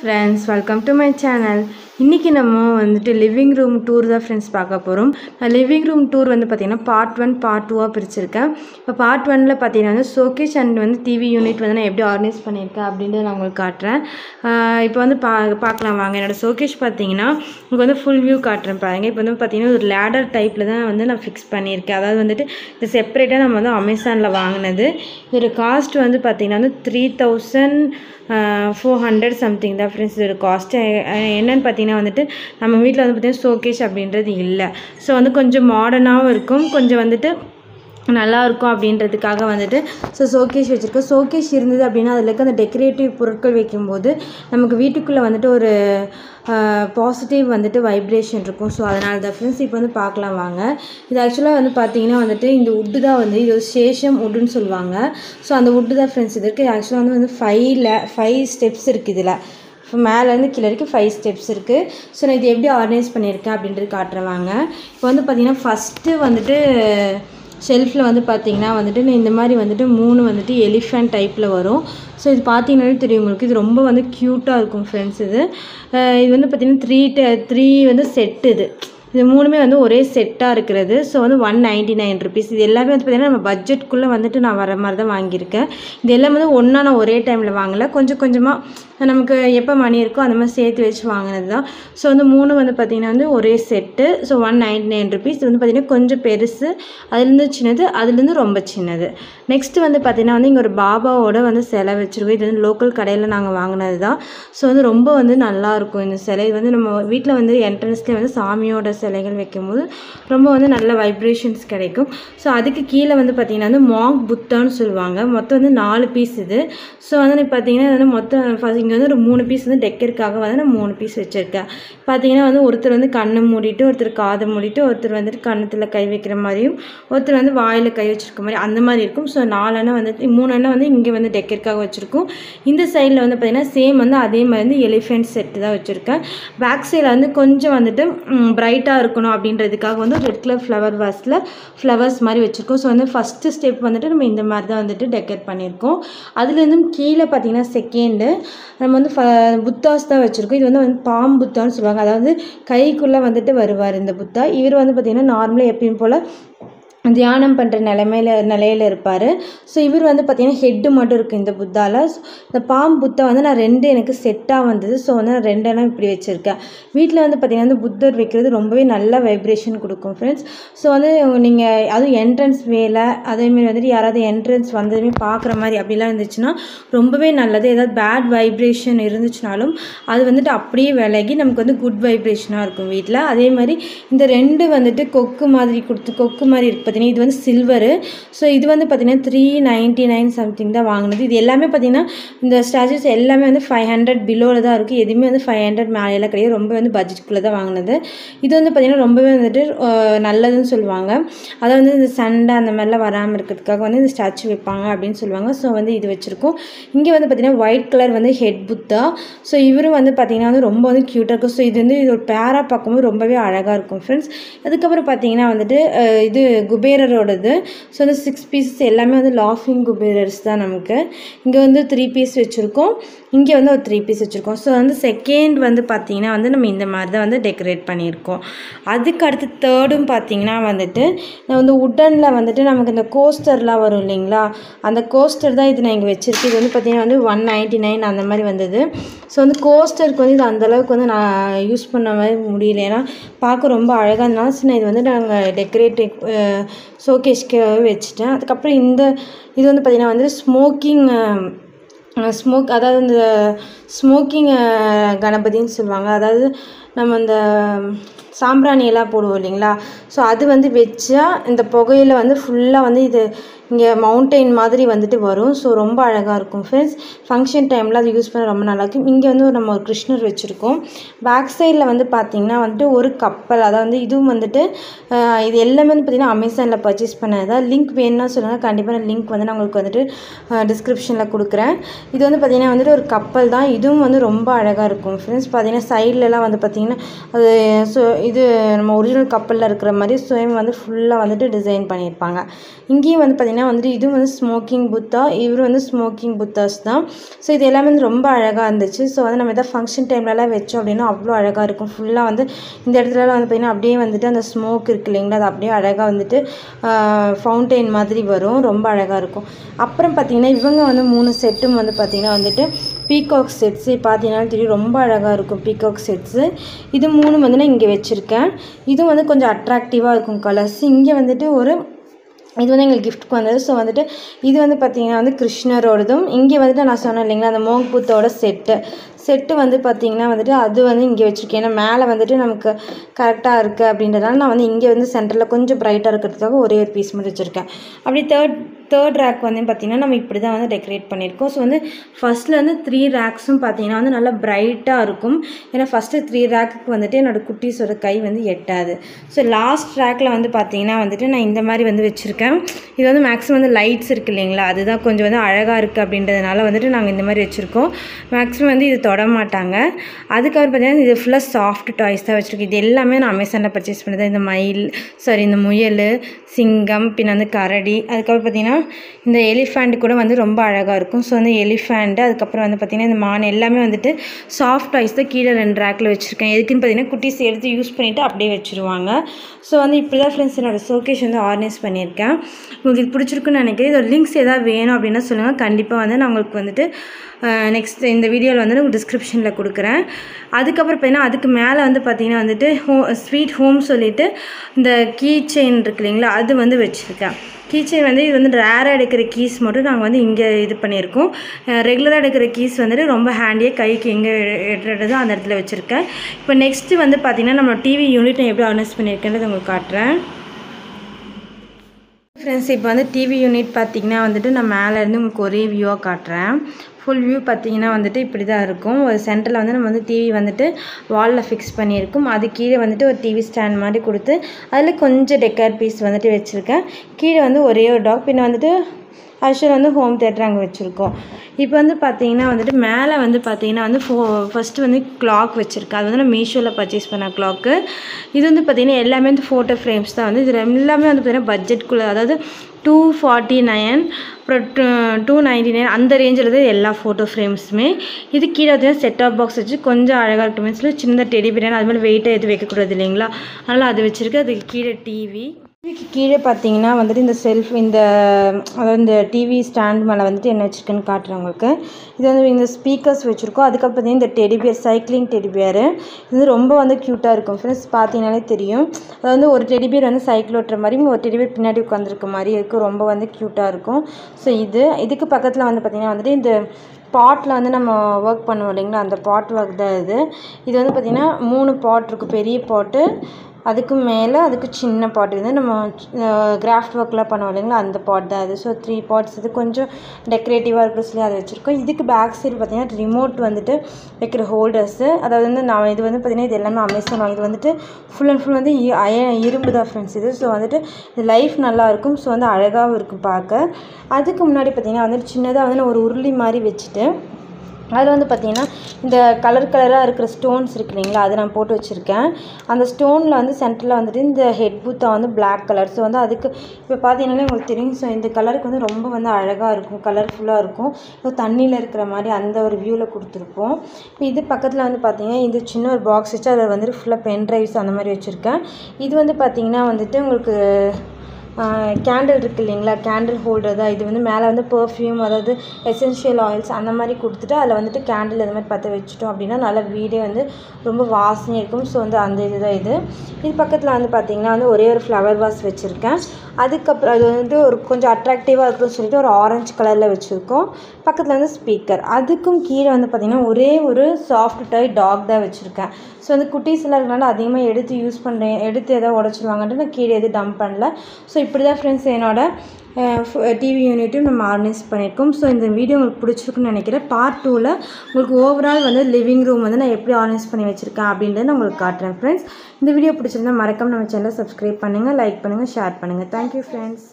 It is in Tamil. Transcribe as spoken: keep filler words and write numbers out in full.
Friends welcome to my channel इनकी नम्बर लिविंग रूम टूर दा फ्रेंड्स पाकपर ना लिविंग रूम टूर वह पाती पार्ट वन पार्ट टू प्रेचर पार्ट वन पाती शोकेस अंड वो टीवी यूनिट वह ना एप्पडी ऑर्गनाइज पड़े अब ना उटें इन पा पाकल वाँगो शोकेस पाती फुल व्यू काटे पाँव पाती लैडर टाइप वो ना फिक्स पड़े वोट सेपरेटा नम्बर अमेज़न वांगन कास्ट वो पाती three thousand four hundred something friends cost पाती नम्बर वीटल वह पाती शोकेस अब सो वो कुछ मॉडर्ना कुछ वह நல்லா இருக்கும் அப்படின்றதுக்காக வந்துட்டு சோ ஷோகேஸ் வெச்சிருக்கோம் ஷோகேஸ் இருந்தது அப்படினா அதுல இருக்க அந்த டெக்கரேட்டிவ் பொருட்கள் வைக்கும்போது நமக்கு வீட்டுக்குள்ள வந்துட்டு ஒரு பாசிட்டிவ் வந்துட்டு வைப்ரேஷன் இருக்கும் சோ அதனால தான் फ्रेंड्स இப்போ வந்து பார்க்கலாம் வாங்க இது एक्चुअली வந்து பாத்தீங்கன்னா வந்துட்டு இந்த வுட் தான் வந்து இது சேஷம் வுட்னு சொல்வாங்க சோ அந்த வுட் தான் फ्रेंड्स இதுக்கு एक्चुअली வந்து फाइव ஸ்டெப்ஸ் இருக்கு இதுல மேலேருந்து கீழ வரைக்கும் फाइव ஸ்டெப்ஸ் இருக்கு சோ நான் இது எப்படி ஆர்கனைஸ் பண்ணிருக்கேன் அப்படின்றது காட்றவாங்க இப்போ வந்து பாத்தீங்கன்னா ஃபர்ஸ்ட் வந்துட்டு शेल्फ वह पाती मारे मूणु वह एलिफेंट टाइप वो सो इत पाती रोम क्यूटा फ्रेंड्स इतना पाती थ्री थ्री वो सेट इत मूणुमे वो ओरे सेट्टा सो वो वन नयटी नयन रुपीस इतने पाती ना बज्जेट को वह ना वह मारे वांगे इतमें वो ना ओर टाइम वांगल कुछ कुछ नमुक मणि अंदमि சேர்த்து வச்சு வாங்குனது தான் சோ வந்து மூணு வந்து பாத்தீங்கன்னா வந்து ஒரே set so one ninety nine rupees இது வந்து பாத்தீங்கன்னா கொஞ்சம் பெருசு அதுல இருந்து சின்னது அதுல இருந்து ரொம்ப சின்னது நெக்ஸ்ட் வந்து பாத்தீங்கன்னா வந்து இங்க ஒரு பாபாவோட வந்து சிலை வச்சிருக்கோம் இது வந்து லோக்கல் கடையில நாங்க வாங்குனது தான் சோ வந்து ரொம்ப வந்து நல்லா இருக்கும் இந்த சிலை இது வந்து நம்ம வீட்ல வந்து என்ட்ரன்ஸ்ல வந்து சாமியோட சிலைகள் வைக்கும்போது ரொம்ப வந்து நல்ல வைப்ரேஷன்ஸ் கிடைக்கும் சோ அதுக்கு கீழ வந்து பாத்தீங்கன்னா வந்து மாங்க் புத்தான்னு சொல்வாங்க மொத்தம் வந்து நாலு பீஸ் இது சோ வந்து பாத்தீங்கன்னா இது மொத்தம் ஃபர்ஸ்ட் वो मूणु पीस वो डेकर वह मूणु पीस वह पाती कण मूड़िटे और काद मूड़िटे और कण्ल कई वे मारियों और वायल कई वे अंमारी सो नाल मूण वो इं वह डेकर वो सैडल वह पाती सेम वो एलिफेंट सेट वो बैक सैडल वो कुछ वह ब्राइटा अब रेड कलर फ्लवर वासल फ्लवर्स मारे वो वो फर्स्ट स्टेप वो नम्बर वोट डेकर पड़ो अल्ले की पाती सेकेंड நம்ம வந்து புத்தாஸ் தான் வச்சிருக்கோம் இது வந்து பாம் புத்தான்னு சொல்வாங்க அதாவது கைக்குள்ள வந்துட்டு வருவார் இந்த புத்தா இவர் வந்து பாத்தீங்கன்னா நார்மலா எப்பவும் போல தியானம் பண்ணுற நிலைமையில் நிலையில் இருப்பார் ஸோ இவர் வந்து பார்த்தீங்கன்னா ஹெட்டு மட்டும் இருக்குது இந்த புத்தாவில் இந்த பாம் புத்தா வந்து நான் ரெண்டு எனக்கு செட்டாக வந்தது ஸோ வந்து நான் ரெண்டெல்லாம் இப்படி வச்சுருக்கேன் வீட்டில் வந்து பார்த்தீங்கன்னா வந்து புத்தர் வைக்கிறது ரொம்பவே நல்ல வைப்ரேஷன் கொடுக்கும் ஃப்ரெண்ட்ஸ் ஸோ வந்து நீங்கள் அதுவும் என்ட்ரன்ஸ் வேல அதேமாரி வந்துட்டு யாராவது என்ட்ரன்ஸ் வந்ததுமே பார்க்குற மாதிரி அப்படிலாம் இருந்துச்சுன்னா ரொம்பவே நல்லது ஏதாவது பேட் வைப்ரேஷன் இருந்துச்சுனாலும் அது வந்துட்டு அப்படியே விலகி நமக்கு வந்து குட் வைப்ரேஷனாக இருக்கும் வீட்டில் அதே மாதிரி இந்த ரெண்டு வந்துட்டு கொக்கு மாதிரி கொடுத்து கொக்கு மாதிரி இருக்கு पाती वो सिल्वर सो इत वह पाती थ्री नयटी नयन समथिंग वांगन पाती स्टाचूस एलिए फाइव हंड्रेड बिलोल एमें वो फाइव हंड्रेड मेल कहीं रोम बज्जेट को वांगन इत वह पाती ना संडे अंमार वराम वो स्टाचू वा अब सो वो इत वो इं वह पाती वैट कलर वो हेड बुत्ता सो इवर वह पाती रोम क्यूटा सो इत पेरा पार्क रोम अलग फ्रेंड्स अदक पाती குபேரரோடது சோ அந்த சிக்ஸ் பீஸ் எல்லாமே வந்து லாஃபிங் குபேரர்ஸ் தான் நமக்கு இங்க வந்து थ्री பீஸ் வெச்சிருக்கோம் இங்க வந்து ஒரு थ्री பீஸ் வெச்சிருக்கோம் சோ அந்த செகண்ட் வந்து பாத்தீங்கன்னா வந்து நம்ம இந்த மாதிரி தான் வந்து டெக்கரேட் பண்ணியிருக்கோம் அதுக்கு அடுத்து தேர்டும் பாத்தீங்கன்னா வந்துட்டு நான் வந்து உட்டன்ல வந்துட்டு நமக்கு இந்த கோஸ்டர்லாம் வரும் இல்லீங்களா அந்த கோஸ்டர் தான் இது நான் இங்க வெச்சிருக்கேன் இது வந்து பாத்தீங்கன்னா வந்து वन नाइंटी नाइन அந்த மாதிரி வந்தது சோ அந்த கோஸ்டருக்கு வந்து இது அந்த அளவுக்கு வந்து நான் யூஸ் பண்ண மாதிரி முடியலனா பாக்க ரொம்ப அழகா இருந்துச்சுனா இது வந்து நாங்க டெக்கரேட் शोकेस्क वैचेटें अदक पाती स्मोकिंग स्मोक स्मोकिंग गणपति நம்ம அந்த சாம்பிராணி எல்லாம் போடுவோம் இல்லீங்களா சோ அது வந்து வெச்சா இந்த பொகையில வந்து ஃபுல்லா வந்து இது இங்க மவுண்டன் மாதிரி வந்துட்டு வரும் சோ ரொம்ப அழகா இருக்கும் फ्रेंड्स ஃபங்க்ஷன் டைம்ல அது யூஸ் பண்ண ரொம்ப நல்லா இருக்கும் இங்க வந்து நம்ம ஒரு கிருஷ்ணர் வெச்சிருக்கோம் பேக் சைடுல வந்து பாத்தீங்கன்னா வந்து ஒரு கப்பல் அத வந்து இதுவும் வந்துட்டு இது எல்லாமே வந்து பாத்தீங்கன்னா Amazonல பர்சேஸ் பண்ணதா லிங்க் வேணும்னா சொல்லுங்க கண்டிப்பா நான் லிங்க் வந்து நான் உங்களுக்கு வந்துட்டு டிஸ்கிரிப்ஷன்ல கொடுக்கிறேன் இது வந்து பாத்தீங்கன்னா வந்து ஒரு கப்பல் தான் இதுவும் வந்து ரொம்ப அழகா இருக்கும் फ्रेंड्स பாத்தீங்கன்னா சைடுல எல்லாம் வந்து பாத்தீங்கன்னா नम्म ओरिजिनल कपल मारे स्वयं वो फुल्ला डिजाइन पड़ी इंपी वह पाती பார்த்தீங்கன்னா வந்து இது வந்து ஸ்மோக்கிங் புத்தா, இவர் வந்து ஸ்மோக்கிங் புத்தாஸ் தான். ஸோ இது எல்லாமே வந்து ரொம்ப அழகாக இருந்துச்சு. ஸோ வந்து நம்ம எதாவது ஃபங்க்ஷன் டைம்லலாம் வச்சோம் அப்படின்னா அவ்வளோ அழகாக இருக்கும். ஃபுல்லாக வந்து இந்த இடத்துலலாம் வந்து பார்த்திங்கன்னா அப்படியே வந்துட்டு அந்த ஸ்மோக் இருக்கு இல்லைங்களா, அது அப்படியே அழகாக வந்துட்டு ஃபவுண்டெயின் மாதிரி வரும், ரொம்ப அழகாக இருக்கும். அப்புறம் பார்த்திங்கன்னா இவங்க வந்து மூணு செட்டும் வந்து பார்த்திங்கன்னா வந்துட்டு பீகாக் செட்ஸு பார்த்தீங்கன்னா தெரியும், ரொம்ப அழகாக இருக்கும் பீகாக் செட்ஸு. இது மூணு வந்து நான் இங்கே வச்சுருக்கேன். இதுவும் வந்து கொஞ்சம் அட்ராக்டிவாக இருக்கும் கலர்ஸ். இங்கே வந்துட்டு ஒரு இது வந்து எங்களுக்கு கிஃப்ட்டுக்கு வந்தது. ஸோ வந்துட்டு இது வந்து பார்த்திங்கன்னா வந்து கிருஷ்ணரோடதும், இங்கே வந்துட்டு நான் சொன்னேன் இல்லைங்களா அந்த மோங்க் புத்தோட செட்டு செட்டு வந்து பார்த்திங்கன்னா வந்துட்டு அது வந்து இங்கே வச்சுருக்கேன். ஏன்னா மேலே வந்துட்டு நமக்கு கரெக்டாக இருக்குது அப்படின்றதுனால நான் வந்து இங்கே வந்து சென்டரில் கொஞ்சம் ப்ரைட்டாக இருக்கிறதுக்காக ஒரே ஒரு பீஸ் மட்டும் வச்சுருக்கேன். அப்படி தேர்ட் தேர்ட் ரேக் வந்து பார்த்திங்கன்னா நம்ம இப்படி தான் வந்து டெக்கரேட் பண்ணியிருக்கோம். ஸோ வந்து ஃபஸ்ட்டில் வந்து த்ரீ ரேக்ஸும் பார்த்திங்கன்னா வந்து நல்லா ப்ரைட்டாக இருக்கும். ஏன்னா ஃபஸ்ட்டு த்ரீ ரேக்குக்கு வந்துட்டு என்னோடய குட்டீஸோட கை வந்து எட்டாது. ஸோ லாஸ்ட் ரேக்கில் வந்து பார்த்திங்கன்னா வந்துட்டு நான் இந்த மாதிரி வந்து வச்சுருக்கேன். இது வந்து மேக்ஸிமம் வந்து லைட்ஸ் இருக்குது இல்லைங்களா, அதுதான் கொஞ்சம் வந்து அழகாக இருக்குது அப்படின்றதுனால வந்துட்டு நாங்கள் இந்த மாதிரி வச்சுருக்கோம். மேக்ஸிமம் வந்து இது தொடமாட்டாங்க. அதுக்கப்புறம் பார்த்திங்கன்னா இது ஃபுல்லாக சாஃப்ட் டாய்ஸ் தான் வச்சுருக்கேன். இது எல்லாமே நான் அமேசானில் பர்ச்சேஸ் பண்ணி தான். இந்த மயில் சாரி இந்த முயல், சிங்கம், பின்ன வந்து கரடி, அதுக்கப்புறம் பார்த்திங்கன்னா இந்த எலிஃபேண்ட் கூட வந்து ரொம்ப அழகாக இருக்கும். ஸோ வந்து எலிஃபேண்ட்டு, அதுக்கப்புறம் வந்து பார்த்திங்கன்னா இந்த மான், எல்லாமே வந்துட்டு சாஃப்ட் டாய்ஸ் தான் கீழே ரெண்டு ரேக்கில் வச்சுருக்கேன். எதுக்குன்னு பார்த்திங்கன்னா குட்டிஸ் எடுத்து யூஸ் பண்ணிவிட்டு அப்படியே வச்சுருவாங்க. ஸோ வந்து இப்படி தான் ஃப்ரெண்ட்ஸ் என்னோடய ஷோகேஸ் வந்து ஆர்கனைஸ் பண்ணியிருக்கேன். உங்களுக்கு இது பிடிச்சிருக்குன்னு நினைக்கிறேன். இதோட லிங்க்ஸ் எதாவது வேணும் அப்படின்னா சொல்லுங்கள். கண்டிப்பாக வந்து நான் உங்களுக்கு வந்துட்டு நெக்ஸ்ட் இந்த வீடியோவில் வந்து உங்களுக்கு டிஸ்கிரிப்ஷனில் கொடுக்குறேன். அதுக்கப்புறம் பார்த்திங்கன்னா அதுக்கு மேலே வந்து பார்த்திங்கன்னா வந்துட்டு ஹோ ஸ்வீட் ஹோம் சொல்லிவிட்டு இந்த கீ செயின் இருக்கு இல்லைங்களா, அது வந்து வச்சுருக்கேன். கீ செயின் வந்து இது வந்து ரேராக எடுக்கிற கீஸ் மட்டும் நாங்கள் வந்து இங்கே இது பண்ணியிருக்கோம். ரெகுலராக எடுக்கிற கீஸ் வந்துட்டு ரொம்ப ஹேண்டியாக கைக்கு எங்கே எடுத்துகிட்டு அந்த இடத்துல வச்சுருக்கேன். இப்போ நெக்ஸ்ட்டு வந்து பார்த்திங்கன்னா நம்ம டிவி யூனிட் நான் எப்படி ஆர்கனைஸ் பண்ணியிருக்கேன்றது உங்களுக்கு காட்டுறேன். ஃப்ரெண்ட்ஸ் இப்போ வந்து டிவி யூனிட் பார்த்திங்கன்னா வந்துட்டு நான் மேலேருந்து உங்களுக்கு ஒரே வியூவாக காட்டுறேன். ஃபுல் வியூ பார்த்திங்கன்னா வந்துட்டு இப்படி தான் இருக்கும். ஒரு சென்டரில் வந்து நம்ம வந்து டிவி வந்துட்டு வாலில் ஃபிக்ஸ் பண்ணியிருக்கோம். அது கீழே வந்துட்டு ஒரு டிவி ஸ்டாண்ட் மாதிரி கொடுத்து அதில் கொஞ்சம் டெக்கர் பீஸ் வந்துட்டு வச்சுருக்கேன். கீழே வந்து ஒரே ஒரு டாக், பின்ன வந்துட்டு ஆக்சுவலாக வந்து ஹோம் தேட்டர் அங்கே வச்சுருக்கோம். இப்போ வந்து பார்த்திங்கன்னா வந்துட்டு மேலே வந்து பார்த்திங்கன்னா வந்து ஃபோ ஃபஸ்ட்டு வந்து கிளாக் வச்சுருக்கேன். அது வந்து நான் மீஷோவில் பர்ச்சேஸ் பண்ண கிளாக்கு. இது வந்து பார்த்திங்கன்னா எல்லாமே வந்து ஃபோட்டோ ஃப்ரேம்ஸ் தான் வந்து. இது எல்லாமே வந்து பார்த்திங்கன்னா பட்ஜெட்குள்ளே, அதாவது டூ ஃபார்ட்டி நைன் அப்புறம் டூ டூ நைன்ட்டி நைன் அந்த ரேஞ்சில் தான் எல்லா ஃபோட்டோ ஃப்ரேம்ஸுமே. இது கீழே பார்த்திங்கன்னா செட்டாப் பாக்ஸ் வச்சு கொஞ்சம் அழகாக இருக்குமே சொல்லி சின்ன டெடி பிரியாணி அது மாதிரி வெயிட்டாக எதுவும் வைக்கக்கூடாது இல்லைங்களா, அதனால் அது வச்சுருக்கு. அதுக்கு கீழே டிவி, டிவிக்கு கீழே பார்த்தீங்கன்னா வந்துட்டு இந்த செல்ஃப் இந்த அதாவது இந்த டிவி ஸ்டாண்ட் மேலே வந்துட்டு என்ன வச்சுருக்குன்னு காட்டுறேன் உங்களுக்கு. இது வந்து இந்த ஸ்பீக்கர்ஸ் வச்சுருக்கோம். அதுக்கப்புறம் பார்த்திங்கன்னா இந்த டெடிபியர், சைக்கிளிங் டெடிபியர், இது ரொம்ப வந்து க்யூட்டாக இருக்கும் ஃப்ரெண்ட்ஸ். பார்த்தீங்கன்னாலே தெரியும், அது வந்து ஒரு டெடிபியர் வந்து சைக்கிள் ஓட்டுற மாதிரியும் ஒரு டெடிபியர் பின்னாடி உட்காந்துருக்க மாதிரி இருக்குது. ரொம்ப வந்து க்யூட்டாக இருக்கும். ஸோ இது இதுக்கு பக்கத்தில் வந்து பார்த்திங்கன்னா வந்துட்டு இந்த பாட்டில் வந்து நம்ம ஒர்க் பண்ணுவோம் இல்லைங்களா, அந்த பாட் ஒர்க் தான் இது. இது வந்து பார்த்திங்கன்னா மூணு பாட் இருக்குது, பெரிய பாட்டு, அதுக்கு மேலே அதுக்கு சின்ன பாட், இது நம்ம கிராஃப்ட் ஒர்க்லாம் பண்ணுவோம் இல்லைங்களா அந்த பாட் தான் அது. ஸோ த்ரீ பாட்ஸ் இது கொஞ்சம் டெக்கரேட்டிவாக இருக்கிற சொல்லி அதை வச்சுருக்கோம். இதுக்கு பேக் சைடு பார்த்திங்கன்னா ரிமோட் வந்துட்டு வைக்கிற ஹோல்டர்ஸு, அதாவது வந்து நான் இது வந்து பார்த்திங்கன்னா இது எல்லாமே அமேசான் வாங்கி வந்துட்டு ஃபுல் அண்ட் ஃபுல் வந்து அய இரும்பு தான் ஃப்ரெண்ட்ஸ் இது. ஸோ வந்துட்டு இது லைஃப் நல்லாயிருக்கும். ஸோ வந்து அழகாகவும் இருக்கும் பார்க்க. அதுக்கு முன்னாடி பார்த்திங்கன்னா வந்துட்டு சின்னதாக வந்து ஒரு உருளி மாதிரி வச்சுட்டு அதில் வந்து பார்த்திங்கன்னா இந்த கலர் கலராக இருக்கிற ஸ்டோன்ஸ் இருக்கு இல்லைங்களா, அதை நான் போட்டு வச்சுருக்கேன். அந்த ஸ்டோனில் வந்து சென்டரில் வந்துட்டு இந்த ஹெட் பூத்தா வந்து பிளாக் கலர். ஸோ வந்து அதுக்கு இப்போ பார்த்தீங்கன்னா உங்களுக்கு தெரியும். ஸோ இந்த கலருக்கு வந்து ரொம்ப வந்து அழகாக இருக்கும், கலர்ஃபுல்லாக இருக்கும். இப்போ தண்ணியில் இருக்கிற மாதிரி அந்த ஒரு வியூவில் கொடுத்துருப்போம். இப்போ இது பக்கத்தில் வந்து பார்த்திங்கன்னா இது சின்ன ஒரு பாக்ஸ் வச்சு அதில் வந்துட்டு ஃபுல்லாக பென் ட்ரைவ்ஸ் அந்த மாதிரி வச்சுருக்கேன். இது வந்து பார்த்திங்கன்னா வந்துட்டு உங்களுக்கு கேண்டில் இருக்குது இல்லைங்களா, கேண்டில் ஹோல்டர் தான் இது. வந்து மேலே வந்து பெர்ஃப்யூம், அதாவது எசென்ஷியல் ஆயில்ஸ் அந்த மாதிரி கொடுத்துட்டு அதில் வந்துட்டு கேண்டில் இது மாதிரி பற்ற வச்சுட்டோம் அப்படின்னா நல்லா வீடே வந்து ரொம்ப வாசனையாக இருக்கும். ஸோ வந்து அந்த இது தான் இது. இது பக்கத்தில் வந்து பார்த்திங்கன்னா வந்து ஒரே ஒரு ஃப்ளவர் வாஸ் வச்சுருக்கேன். அதுக்கப்புறம் அது வந்துட்டு ஒரு கொஞ்சம் அட்ராக்டிவாக இருக்குன்னு சொல்லிட்டு ஒரு ஆரஞ்சு கலரில் வச்சுருக்கோம். பக்கத்தில் வந்து ஸ்பீக்கர். அதுக்கும் கீழே வந்து பார்த்திங்கன்னா ஒரே ஒரு சாஃப்ட் டாய் டாக் தான் வச்சுருக்கேன். ஸோ வந்து குட்டீஸ்லாம் இருக்கனால அதிகமாக எடுத்து யூஸ் பண்ணுறேன், எடுத்து எதாவது உடச்சிடுவாங்கன்ட்டு நான் கீழே எதுவும் டம்ப் பண்ணல. ஸோ இப்படி தான் ஃப்ரெண்ட்ஸ் என்னோடய டிவி யூனிட்டும் நம்ம ஆர்கனைஸ் பண்ணியிருக்கோம். ஸோ இந்த வீடியோ உங்களுக்கு பிடிச்சிருக்குன்னு நினைக்கிறேன். பார்ட் டூவில் உங்களுக்கு ஓவரால் வந்து லிவிங் ரூம் வந்து நான் எப்படி ஆர்கனைஸ் பண்ணி வச்சுருக்கேன் அப்படின்றத நான் உங்களுக்கு காட்டுறேன் ஃப்ரெண்ட்ஸ். இந்த வீடியோ பிடிச்சிருந்தால் மறக்காம நம்ம சேனலை சப்ஸ்கிரைப் பண்ணுங்கள், லைக் பண்ணுங்கள், ஷேர் பண்ணுங்கள். Thank you friends.